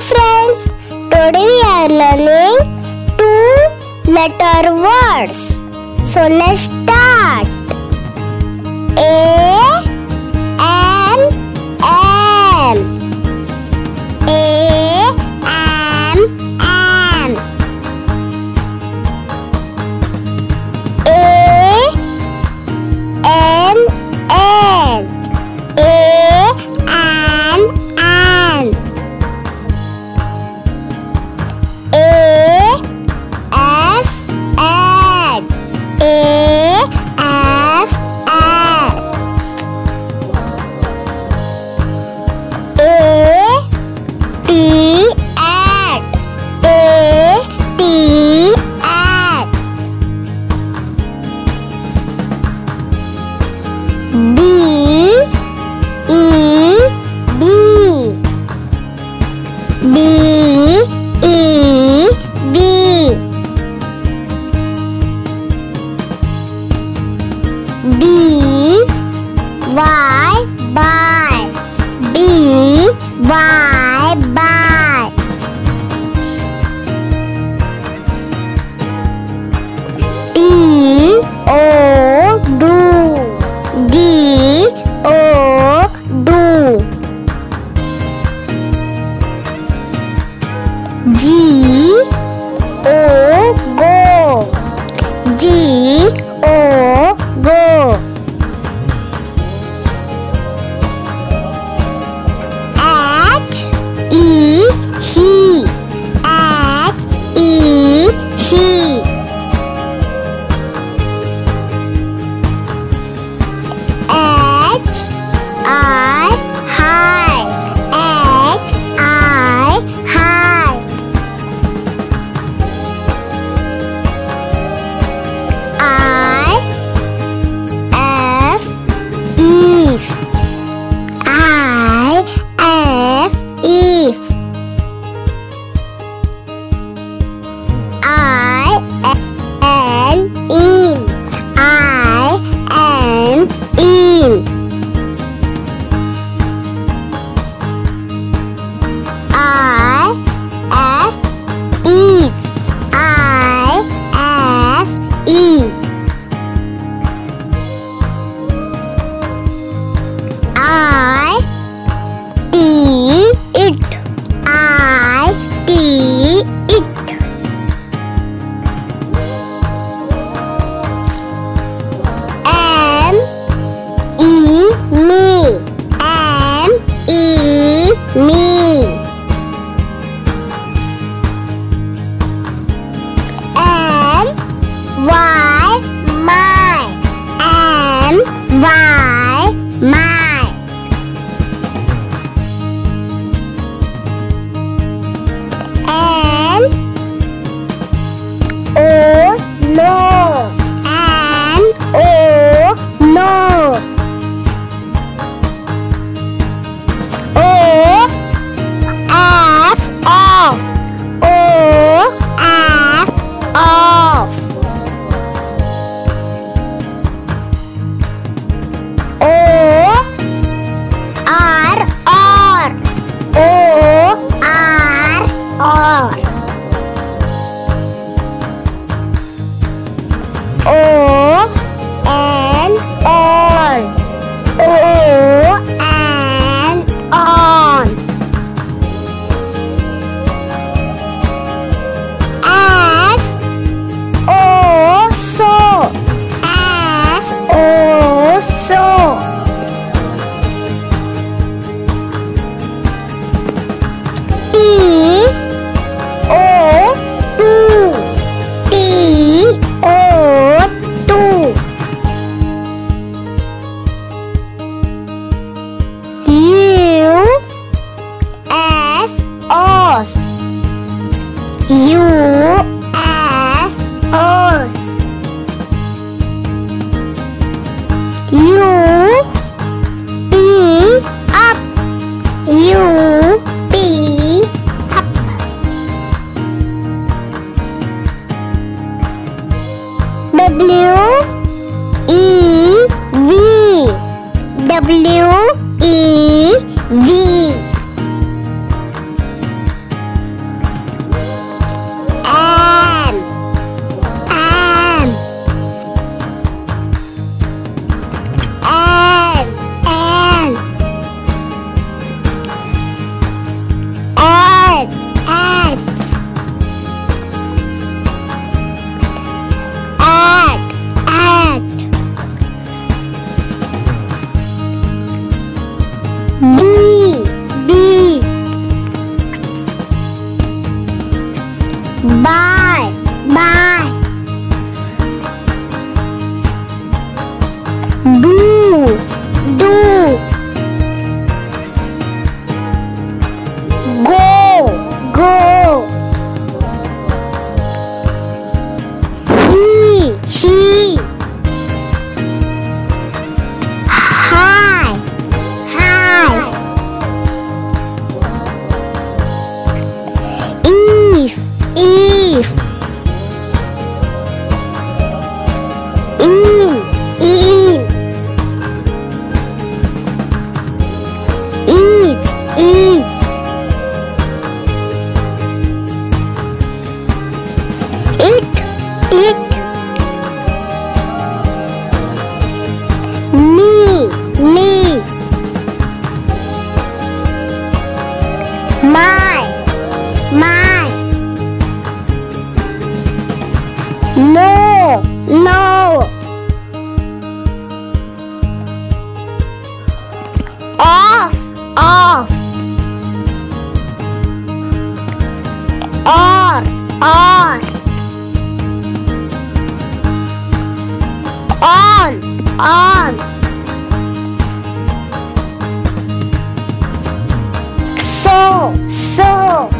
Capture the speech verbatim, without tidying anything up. Hello friends, today we are learning two letter words. So let's start. A M M A M M A M N W E V do, do, go, go, he, she, hi, hi, if, if, my, my, no, no, off, off, on, on, on, on. So, so